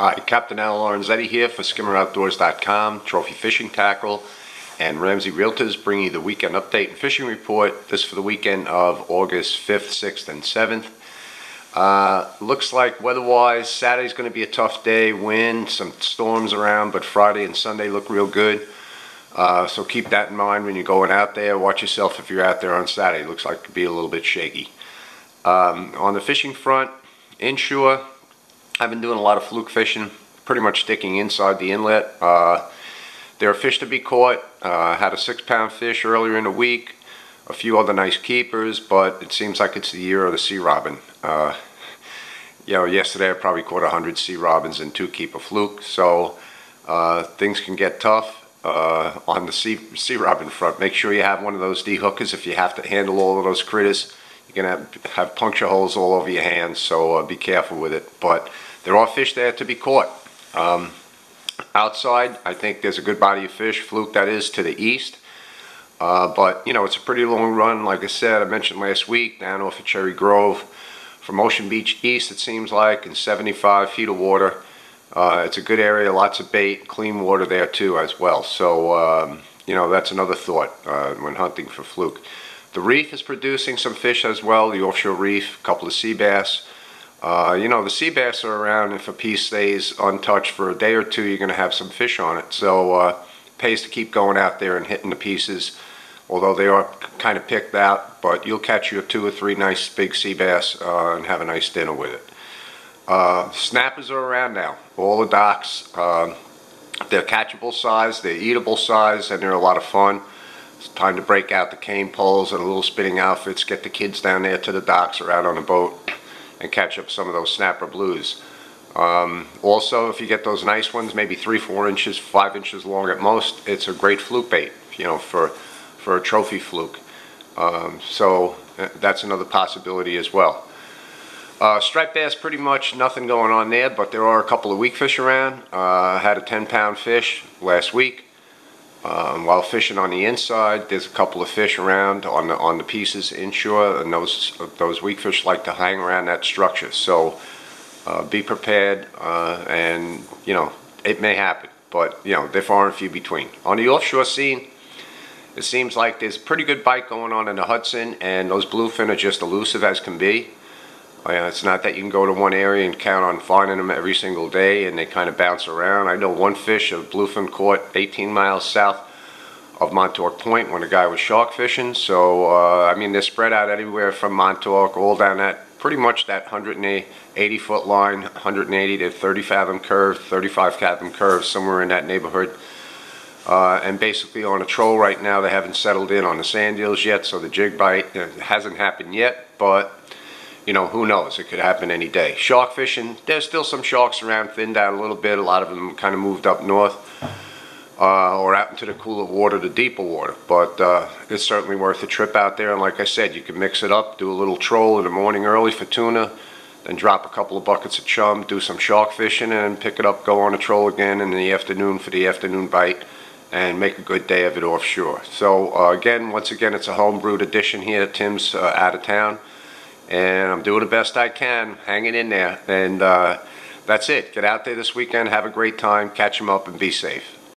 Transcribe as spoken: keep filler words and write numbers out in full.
Hi, Captain Al Lorenzetti here for skimmer outdoors dot com, Trophy Fishing Tackle, and Ramsey Realtors bringing you the weekend update and fishing report. This for the weekend of August fifth, sixth, and seventh. Uh, looks like weather-wise, Saturday's going to be a tough day, wind, some storms around, but Friday and Sunday look real good. Uh, so keep that in mind when you're going out there. Watch yourself if you're out there on Saturday. Looks like it could be a little bit shaky. Um, on the fishing front, inshore, I've been doing a lot of fluke fishing, pretty much sticking inside the inlet. Uh, there are fish to be caught. I uh, had a six pound fish earlier in the week, a few other nice keepers, but it seems like it's the year of the sea robin. Uh, you know, yesterday I probably caught a hundred sea robins and two keeper fluke, so uh, things can get tough uh, on the sea, sea robin front. Make sure you have one of those de-hookers if you have to handle all of those critters. You're going to have, have puncture holes all over your hands, so uh, be careful with it. But there are fish there to be caught. Um, outside, I think there's a good body of fish, fluke that is, to the east. Uh, but, you know, it's a pretty long run. Like I said, I mentioned last week, down off of Cherry Grove, from Ocean Beach East, it seems like, and seventy-five feet of water. Uh, it's a good area, lots of bait, clean water there, too, as well. So, um, you know, that's another thought uh, when hunting for fluke. The reef is producing some fish as well, the offshore reef, a couple of sea bass. Uh, you know, the sea bass are around. If a piece stays untouched for a day or two, you're going to have some fish on it. So uh, it pays to keep going out there and hitting the pieces, although they are kind of picked out. But you'll catch your two or three nice big sea bass uh, and have a nice dinner with it. Uh, snappers are around now, all the docks. Uh, they're catchable size, they're eatable size, and they're a lot of fun. It's time to break out the cane poles and the little spinning outfits, get the kids down there to the docks or out on the boat and catch up some of those snapper blues. Um, also, if you get those nice ones, maybe three, four inches, five inches long at most, it's a great fluke bait, you know, for, for a trophy fluke. Um, so that's another possibility as well. Uh, striped bass, pretty much nothing going on there, but there are a couple of weak fish around. Uh, I had a ten pound fish last week. Um, while fishing on the inside, there's a couple of fish around on the on the pieces inshore, and those those weak fish like to hang around that structure. So uh, be prepared, uh, and you know it may happen, but you know they're far and few between. On the offshore scene, it seems like there's a pretty good bite going on in the Hudson, and those bluefin are just elusive as can be. Uh, it's not that you can go to one area and count on finding them every single day, and they kind of bounce around. I know one fish, a bluefin, caught eighteen miles south of Montauk Point when a guy was shark fishing. So, uh, I mean, they're spread out anywhere from Montauk all down that, pretty much that one hundred eighty foot line, one hundred eighty to thirty fathom curve, thirty-five fathom curve, somewhere in that neighborhood. Uh, and basically on a troll right now, they haven't settled in on the sand eels yet, so the jig bite hasn't happened yet, but you know, who knows? It could happen any day. Shark fishing, there's still some sharks around, thinned out a little bit. A lot of them kind of moved up north uh, or out into the cooler water, the deeper water. But uh, it's certainly worth a trip out there. And like I said, you can mix it up, do a little troll in the morning early for tuna, then drop a couple of buckets of chum, do some shark fishing, and pick it up, go on a troll again in the afternoon for the afternoon bite, and make a good day of it offshore. So uh, again, once again, it's a homebrewed edition here. Tim's uh, out of town, and I'm doing the best I can, hanging in there. And uh, that's it. Get out there this weekend, have a great time, catch them up, and be safe.